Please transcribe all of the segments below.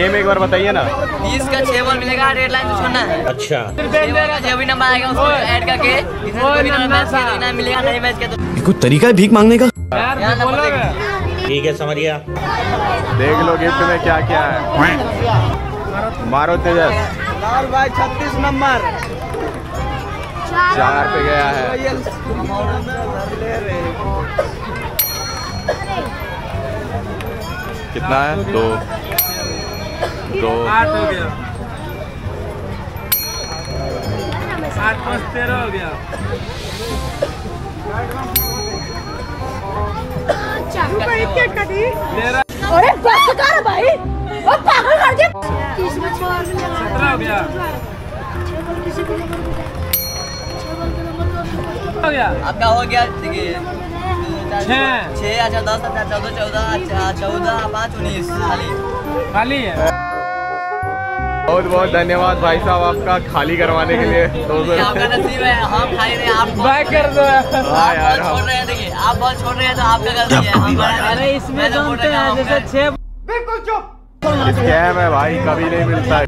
Name एक बार बताइए ना। 20 का 6 बॉल मिलेगा, रेड लाइन से छोड़ना है। अच्छा, जो भी नंबर आएगा उसको ऐड करके इनाम मिलेगा। नए मैच का कुछ तरीका है भीख मांगने का? ठीक है, समझ गया। देख लो गिफ्ट में क्या क्या है। मारो तेजस। और भाई 36 नंबर 4 पे गया है। कितना है? 2 8 हो गया। 8 + 13 हो गया। अरे बस कर भाई, वो पागल कर दिया। 17 हो गया। 6 आपका हो गया। 6 अच्छा 10 अच्छा 14 14 अच्छा 14 5 19 खाली है। बहुत बहुत धन्यवाद भाई साहब आपका खाली करवाने के लिए। आपका नसीब है हम खाली रहे। आप बैक कर दो यार, छोड़ रहे हैं। देखिए आप बहुत छोड़ रहे हैं तो आपका गलती है हमारा। अरे इसमें जैसे 6 बिल्कुल चुप। स्कैम है भाई, कभी नहीं मिलता है।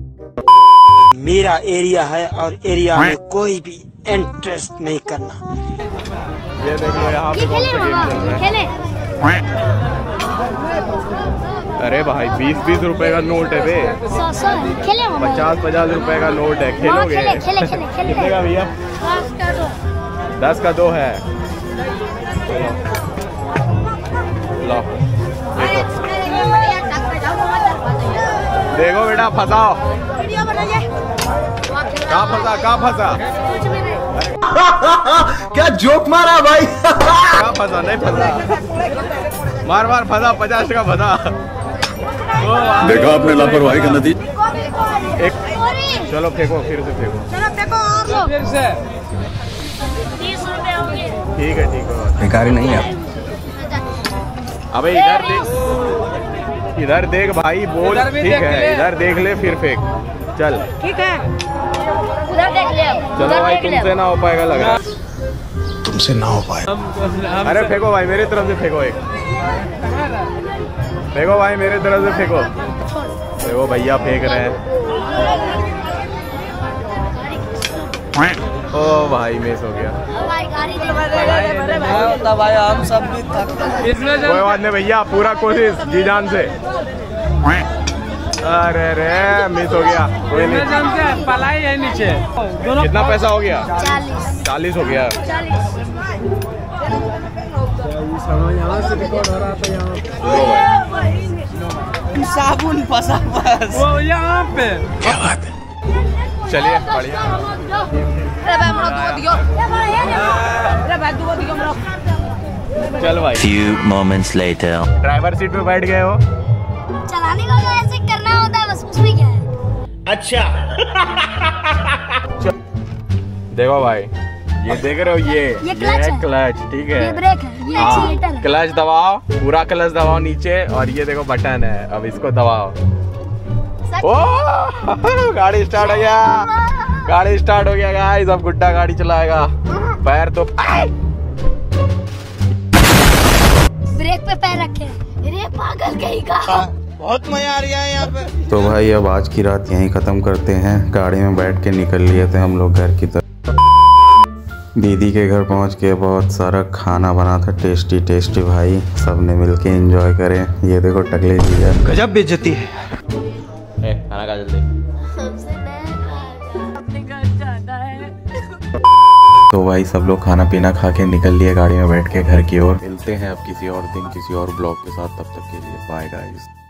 मेरा एरिया है और एरिया में कोई भी इंटरेस्ट नहीं करना। ये देखो यहाँ पे अरे भाई 20-20 रुपए का नोट है बे। 50-50 रुपए का नोट है। खेलोगे? कितने का भैया? 10 का 2 है। लो देखो बेटा, फंसाओ। कहाँ फंसा? क्या जोक मारा भाई। कहाँ फंसा? नहीं फंसा, मार फंसा। 50 का फंसा। देखा आपने लापरवाही का नतीजा। चलो फेंको, फिर से फेंको। 30 रुपए हो गए। ठीक है, बेकारी नहीं है। अबे इधर देख भाई, बोल ठीक है। इधर देख ले फिर फेंक। चल ठीक है, उधर देख ले। चलो भाई तुमसे ना हो पाएगा लग रहा है। अरे फेंको भाई, मेरे तरफ से फेंको। एक फेंको भाई, मेरे तरफ से फेंको। देखो भैया फेंक रहे हैं। ओ भाई मिस हो गया। भाई हम सब भी कोई बात नहीं भैया, पूरा कोशिश जी जान से। अरे रे मिस हो गया। कोई नहीं, पलाई है नीचे। कितना पैसा हो गया? 40 हो गया। साबुन फंसा बस यहाँ पे। चलिए बढ़िया। चल भाई। Few moments later. Driver seat पे बैठ गए हो। चलाने का ऐसे करना होता है बस, उसमें क्या है। अच्छा देखो भाई, ये देख रहे हो, ये क्लच ठीक है, ये ब्रेक है, ये एक्सीलरेटर है। क्लच दबाओ, पूरा क्लच दबाओ नीचे, और ये देखो बटन है, अब इसको दबाओ। ओह गाड़ी स्टार्ट हो गया। गाइस अब गुड्डा गाड़ी चलाएगा। पैर तो ब्रेक पे पैर रखे। अरे पागल कहेगा। बहुत मजा आ रहा है यहाँ पे। तो भाई अब आज की रात यहीं खत्म करते हैं। गाड़ी में बैठ के निकल लिए थे हम लोग घर की तरफ। दीदी के घर पहुँच के बहुत सारा खाना बना था, टेस्टी भाई। सबने मिलके एंजॉय करें। ये देखो टकले जी है, गजब बेइज्जती है। खाना खा जल्दी। तो भाई सब लोग खाना पीना खा के निकल लिए गाड़ी में बैठ के घर की ओर। मिलते हैं अब किसी और दिन किसी और ब्लॉग के साथ, तब तक के लिए बाय गाइस।